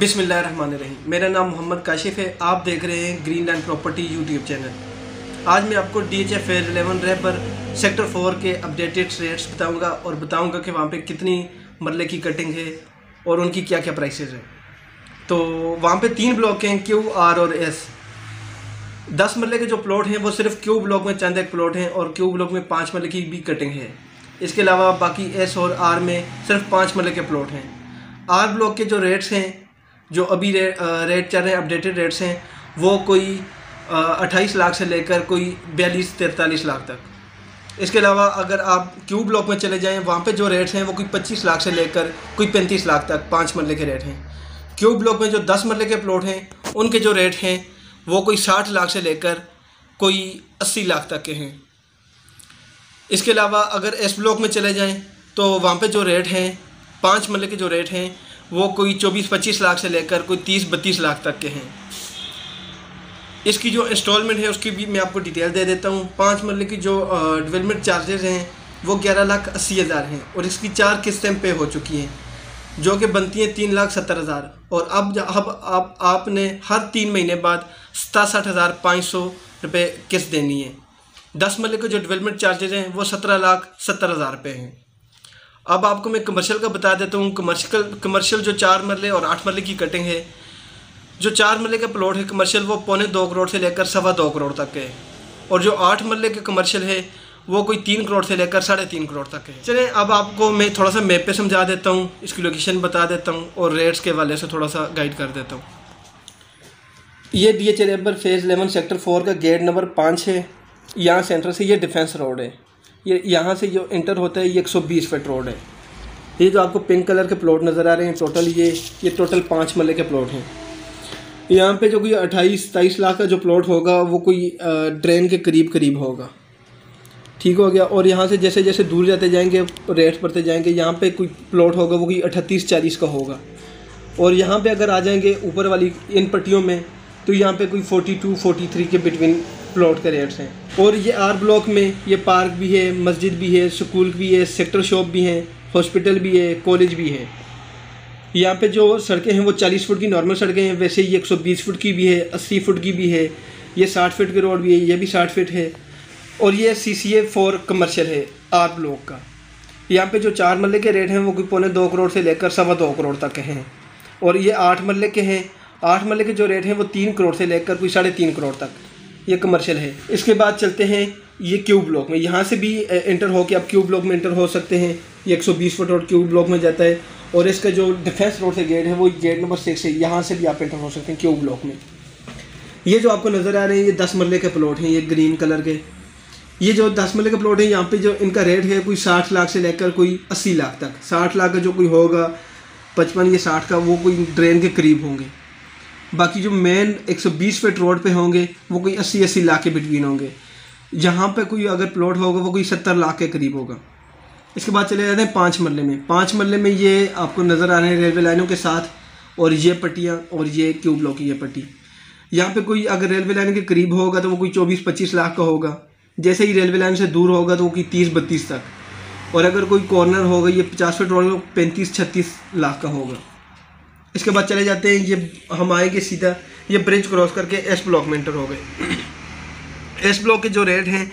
बिस्मिल्लाहिर्रहमानिर्रहीम। मेरा नाम मोहम्मद काशिफ़ है। आप देख रहे हैं green land property YouTube channel. आज मैं आपको DHA फेयर 11 रहबर सेक्टर 4 के अपडेटेड रेट्स बताऊंगा और बताऊंगा कि वहाँ पे कितनी मरले की कटिंग है और उनकी क्या क्या प्राइसेस हैं। तो वहाँ पे 3 ब्लॉक हैं, Q, R और S। 10 मरले के जो प्लॉट हैं वो सिर्फ Q ब्लॉक में चंद एक प्लॉट हैं और Q ब्लॉक में 5 मरले की भी कटिंग है। इसके अलावा बाकी S और R में सिर्फ 5 मरले के प्लॉट हैं। R ब्लॉक के जो रेट्स हैं, जो अभी रेट चल रहे हैं, अपडेटेड रेट्स हैं, वो कोई 28 लाख से लेकर कोई 42-43 लाख तक। इसके अलावा अगर आप Q ब्लॉक में चले जाएं, वहाँ पे जो रेट्स हैं वो कोई 25 लाख से लेकर कोई 35 लाख तक 5 मरले के रेट हैं। Q ब्लॉक में जो 10 मरले के प्लॉट हैं उनके जो रेट हैं वो कोई 60 लाख से लेकर कोई 80 लाख तक के हैं। इसके अलावा अगर S ब्लॉक में चले जाएँ तो वहाँ पर जो रेट हैं, 5 मरले के जो रेट हैं वो कोई 24-25 लाख से लेकर कोई 30-32 लाख तक के हैं। इसकी जो इंस्टॉलमेंट है उसकी भी मैं आपको डिटेल दे देता हूँ। 5 मरले की जो डेवलपमेंट चार्जेस हैं वो 11,80,000 हैं और इसकी 4 किस्तें पे हो चुकी हैं, जो कि बनती हैं 3,70,000 और अब आपने हर 3 महीने बाद 67,500 रुपये किस्त देनी है। 10 मरले के जो डेवलपमेंट चार्जेस हैं वो 17,70,000 रुपये हैं। अब आपको मैं कमर्शियल का बता देता हूँ। कमर्शियल जो 4 मरले और 8 मरले की कटिंग है, जो 4 मरले का प्लॉट है कमर्शियल, वो 1.25 करोड़ से लेकर 2.25 करोड़ तक है और जो 8 मरले के कमर्शियल है वो कोई 3 करोड़ से लेकर 3.5 करोड़ तक है। चलिए अब आपको मैं थोड़ा सा मैप पे समझा देता हूँ, इसकी लोकेशन बता देता हूँ और रेट्स के हवाले से थोड़ा सा गाइड कर देता हूँ। ये DHA रहबर फेज़ 11 सेक्टर 4 का गेट नंबर 5 है। यहाँ सेंटर से ये डिफेंस रोड है, ये यहाँ से जो एंटर होता है ये 120 फीट रोड है। ये जो आपको पिंक कलर के प्लॉट नज़र आ रहे हैं टोटल, ये टोटल 5 मरले के प्लॉट हैं। यहाँ पे जो कोई 28-27 लाख का जो प्लॉट होगा वो कोई ड्रेन के करीब होगा। ठीक हो गया। और यहाँ से जैसे जैसे दूर जाते जाएंगे रेट बढ़ते जाएंगे। यहाँ पे कोई प्लॉट होगा वो कोई 38-40 का होगा और यहाँ पर अगर आ जाएंगे ऊपर वाली इन पट्टियों में तो यहाँ पर कोई 42-43 के बिटवीन प्लॉट के रेट्स हैं। और ये R ब्लॉक में ये पार्क भी है, मस्जिद भी है, स्कूल भी है, सेक्टर शॉप भी है, हॉस्पिटल भी है, कॉलेज भी है। यहाँ पे जो सड़कें हैं वो 40 फुट की नॉर्मल सड़कें हैं, वैसे ये 120 फुट की भी है, 80 फुट की भी है, ये 60 फुट के रोड भी है, ये भी 60 फुट है। और ये CCA 4 कमर्शियल है R ब्लॉक का। यहाँ पर जो 4 मरले के रेट हैं वो कोई 1.25 करोड़ से लेकर 2.25 करोड़ तक के हैं और ये 8 मरले के हैं। 8 मरले के जो रेट हैं वो 3 करोड़ से लेकर कोई 3.5 करोड़ तक, ये कमर्शियल है। इसके बाद चलते हैं ये Q ब्लॉक में। यहाँ से भी इंटर हो के आप Q ब्लॉक में इंटर हो सकते हैं। ये 120 फुट रोड Q ब्लॉक में जाता है और इसका जो डिफेंस रोड से गेट है वो गेट नंबर 6 है। यहाँ से भी आप इंटर हो सकते हैं Q ब्लॉक में। ये जो आपको नज़र आ रहे हैं ये 10 मरले के प्लॉट हैं, ये ग्रीन कलर के। ये जो 10 मरले के प्लॉट हैं यहाँ पर जो इनका रेट है कोई 60 लाख से लेकर कोई 80 लाख तक। 60 लाख का जो कोई होगा 55 या 60 का, वो कोई ड्रेन के करीब होंगे। बाकी जो मेन 120 फीट रोड पे होंगे वो कोई 80-80 लाख के बिटवीन होंगे। यहाँ पे कोई अगर प्लॉट होगा वो कोई 70 लाख के करीब होगा। इसके बाद चले जाते हैं 5 मरले में। 5 मरले में ये आपको नज़र आ रहे हैं रेलवे लाइनों के साथ और ये पट्टियाँ और ये Q ब्लॉक की ये पट्टी। यहाँ पे कोई अगर रेलवे लाइन के करीब होगा तो वो कोई 24-25 लाख का होगा। जैसे ही रेलवे लाइन से दूर होगा तो वो कोई 30-32 तक। और अगर कोई कॉर्नर होगा ये 50 फीट रोड 35-36 लाख का होगा। इसके बाद चले जाते हैं, ये हम आएंगे सीधा ये ब्रिज क्रॉस करके S ब्लॉक में एंटर हो गए। S ब्लॉक के जो रेट हैं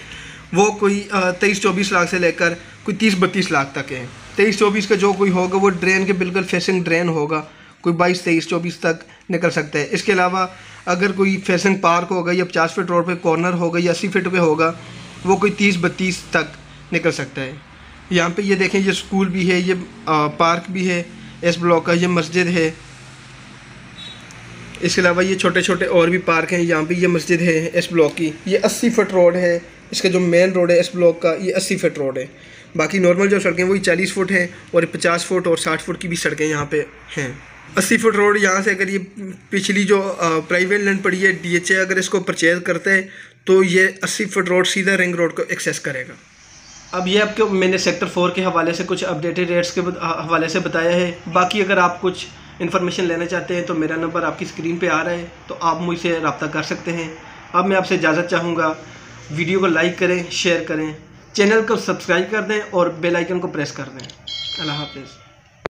वो कोई 23-24 लाख से लेकर कोई 30-32 लाख तक हैं। 23-24 का जो कोई होगा वो ड्रेन के बिल्कुल फेसिंग ड्रेन होगा, कोई 22-23-24 तक निकल सकता है। इसके अलावा अगर कोई फेसिंग पार्क होगा या 50 फीट रोड पर कॉर्नर होगा या 80 फीट पर होगा वो कोई 30-32 तक निकल सकता है। यहाँ पर ये देखें, ये स्कूल भी है, ये पार्क भी है S ब्लॉक का, ये मस्जिद है। इसके अलावा ये छोटे छोटे और भी पार्क हैं। यहाँ पे ये मस्जिद है S ब्लॉक की, ये 80 फीट रोड है। इसका जो मेन रोड है S ब्लॉक का ये 80 फीट रोड है। बाकी नॉर्मल जो सड़कें वही 40 फुट हैं और 50 फुट और 60 फुट की भी सड़कें यहाँ पे हैं। 80 फुट रोड यहाँ से अगर ये पिछली जो प्राइवेट लैंड पड़ी है DHA अगर इसको परचेज करता है तो ये 80 फुट रोड सीधा रिंग रोड को एक्सेस करेगा। अब ये आपके मैंने सेक्टर 4 के हवाले से कुछ अपडेटेड रेट्स के हवाले से बताया है। बाकी अगर आप कुछ इन्फॉर्मेशन लेना चाहते हैं तो मेरा नंबर आपकी स्क्रीन पे आ रहा है, तो आप मुझसे रब्ता कर सकते हैं। अब मैं आपसे इजाज़त चाहूँगा। वीडियो को लाइक करें, शेयर करें, चैनल को सब्सक्राइब कर दें और बेल आइकन को प्रेस कर दें। अल्लाह हाफ़िज़।